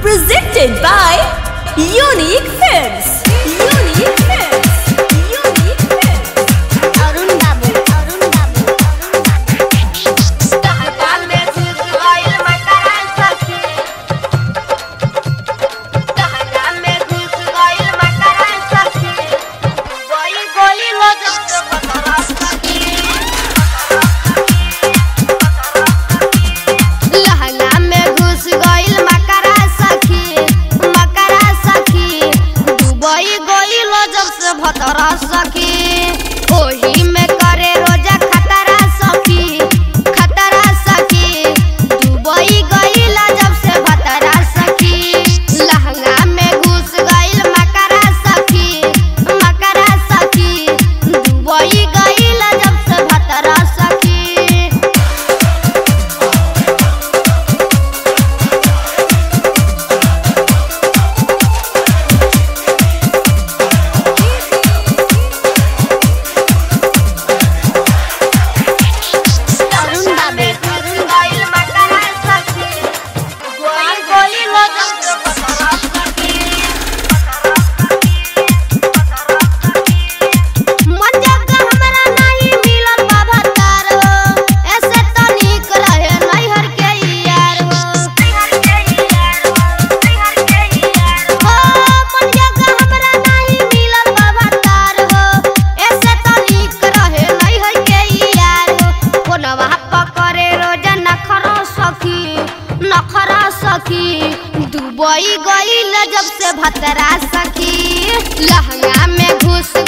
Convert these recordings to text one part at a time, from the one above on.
presented by Unique Films. Unique Films. Unique Films. Arun Babu. Tahtal mezid oil makaran saki. Goli goli log. भतरा सखी ओही में करे रोजा खतरा सखी दुबई गईला जब से भतरा सखी लहंगा में घुस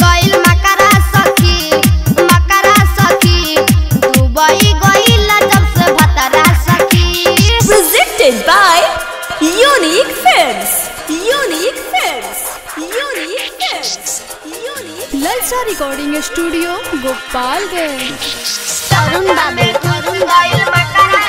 गईल मकरा सखी दुबई गईला जब से भतरा सखी दुबई गईल जब से भतरा सखी लहंगा में घुस गईल मकरा सखी दुबई गईल जब से Bhatra Sakhi presented by Unique Films. Lalsa recording studio Gopalganj.